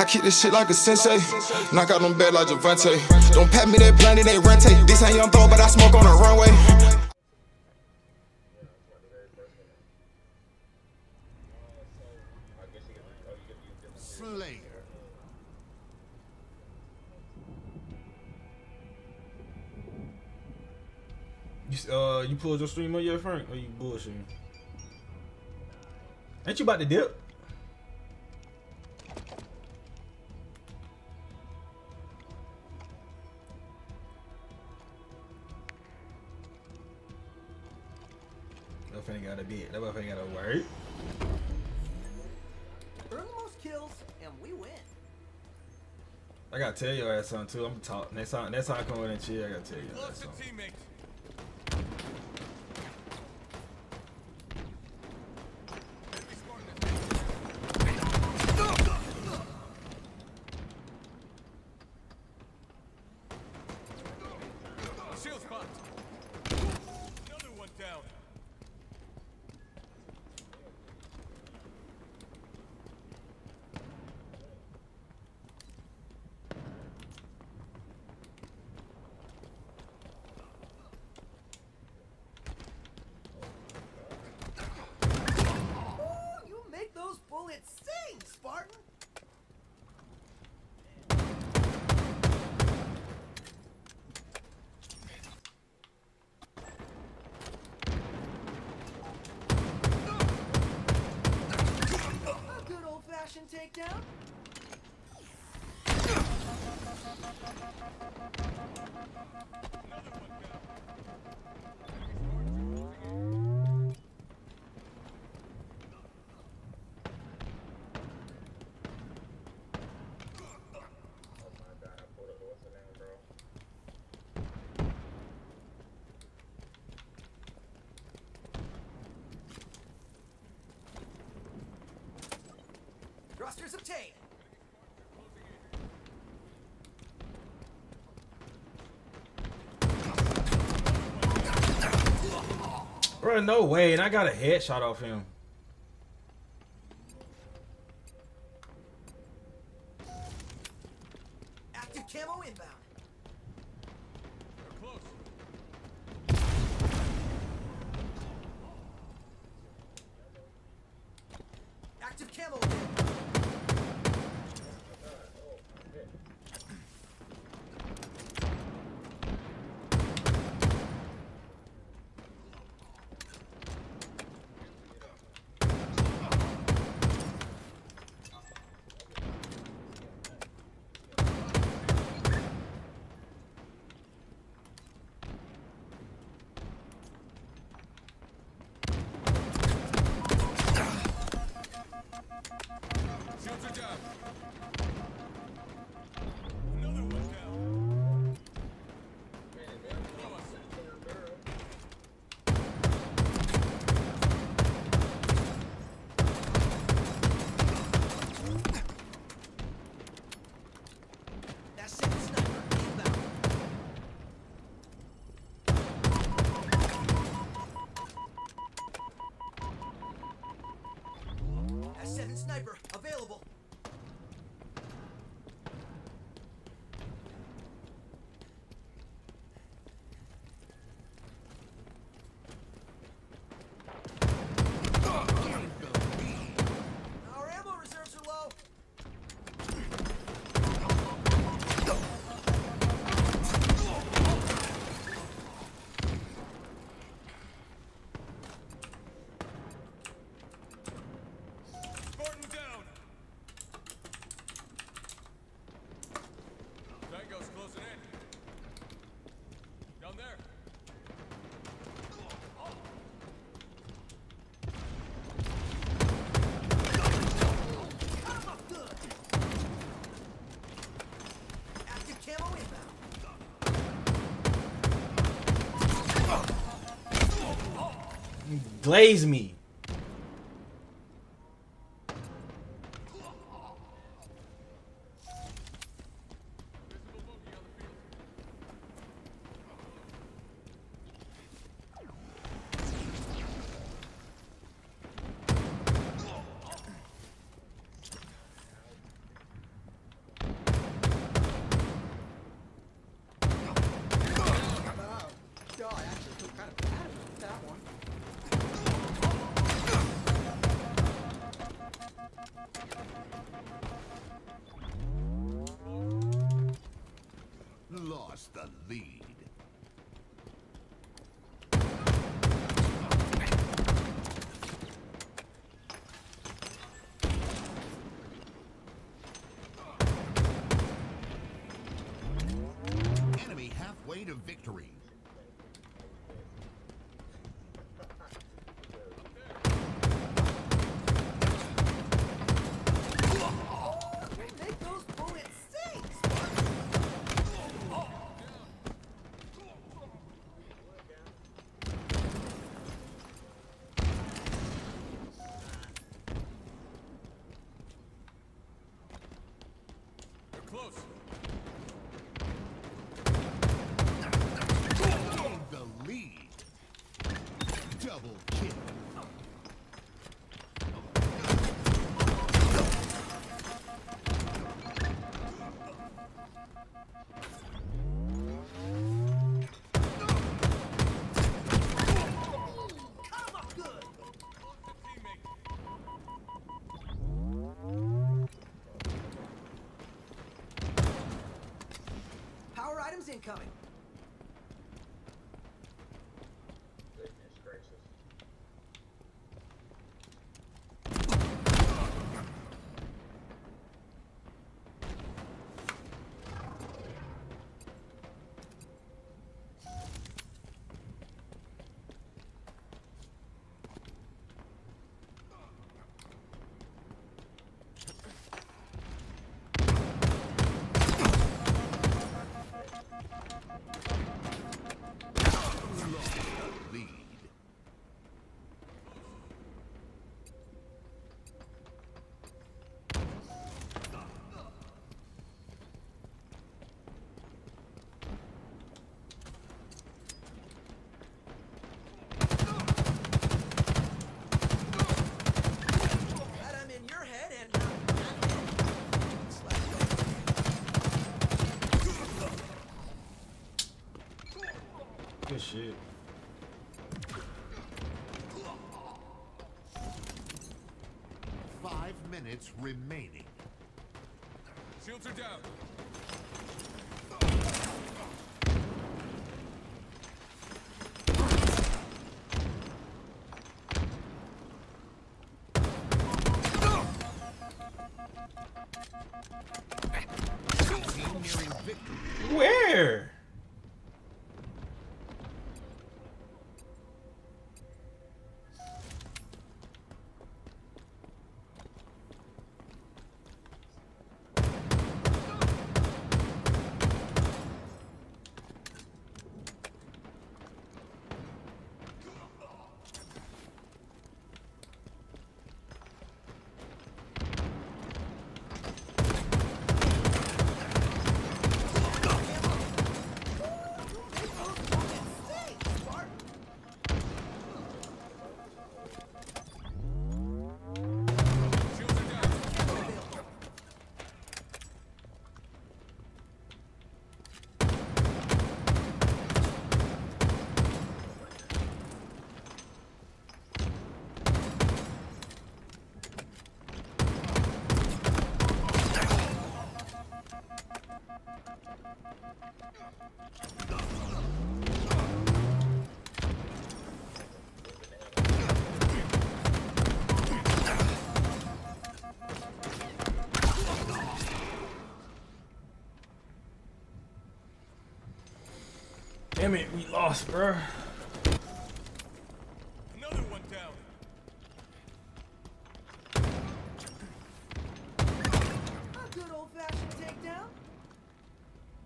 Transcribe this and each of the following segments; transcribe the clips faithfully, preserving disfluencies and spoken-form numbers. I keep this shit like a sensei. Knock out them bad like Javante. Don't pat me that blind, it ain't Rente. This ain't Young Thor, but I smoke on the runway. Slayer. You, uh, you pulled your stream up yet, Frank? Or you bullshitting? Ain't you about to dip? That finna gotta be it. That finna gotta work. Earn the most kills and we win. I gotta tell your ass something too. I'm gonna talk next time. Next time I come in and chill, I gotta tell you. Lots of teammates. Takedown. Another one down. Oh my God, I pulled a horse in there, bro. Thrusters obtained. Bro, no way, and I got a headshot off him. Active camo inbound. We're close. Active camo inbound. Sniper available. Our ammo reserves are low. Glaze me. of victory. Incoming. Goodness gracious. Good shit. Five minutes remaining. Shields are down. Where? Damn it, we lost, bro. Another one down. A good old-fashioned takedown.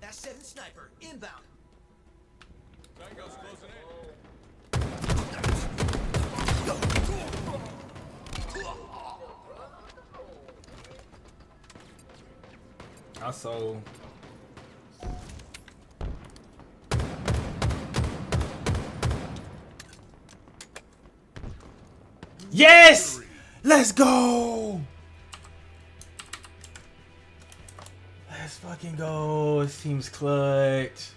That seven sniper inbound. Tango's closing in. I sold. Yes! Let's go! Let's fucking go. It seems clutch.